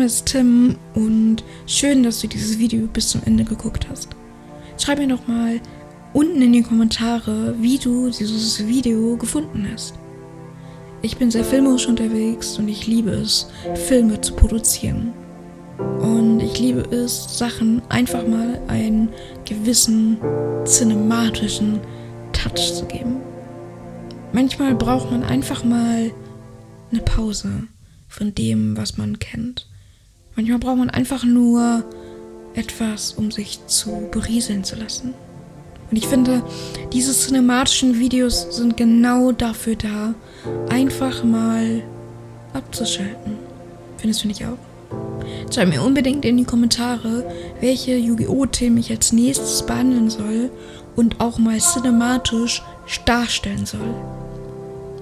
Name ist Tim und schön, dass du dieses Video bis zum Ende geguckt hast. Schreib mir doch mal unten in die Kommentare, wie du dieses Video gefunden hast. Ich bin sehr filmisch unterwegs und ich liebe es, Filme zu produzieren. Und ich liebe es, Sachen einfach mal einen gewissen cinematischen Touch zu geben. Manchmal braucht man einfach mal eine Pause von dem, was man kennt. Manchmal braucht man einfach nur etwas, um sich zu berieseln zu lassen. Und ich finde, diese cinematischen Videos sind genau dafür da, einfach mal abzuschalten. Findest du nicht auch? Schreib mir unbedingt in die Kommentare, welche Yu-Gi-Oh-Themen ich als nächstes behandeln soll und auch mal cinematisch darstellen soll.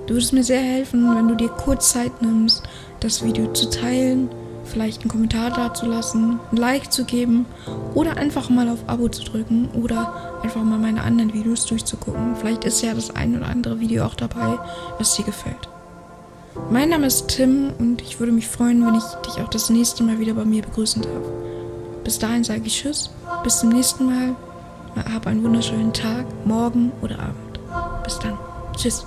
Du würdest mir sehr helfen, wenn du dir kurz Zeit nimmst, das Video zu teilen, vielleicht einen Kommentar dazulassen, ein Like zu geben oder einfach mal auf Abo zu drücken oder einfach mal meine anderen Videos durchzugucken. Vielleicht ist ja das ein oder andere Video auch dabei, was dir gefällt. Mein Name ist Tim und ich würde mich freuen, wenn ich dich auch das nächste Mal wieder bei mir begrüßen darf. Bis dahin sage ich Tschüss, bis zum nächsten Mal, hab einen wunderschönen Tag, morgen oder Abend. Bis dann, Tschüss.